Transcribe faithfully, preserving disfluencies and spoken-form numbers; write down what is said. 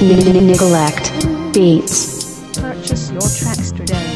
Nyglekt Beatz. Purchase your tracks today.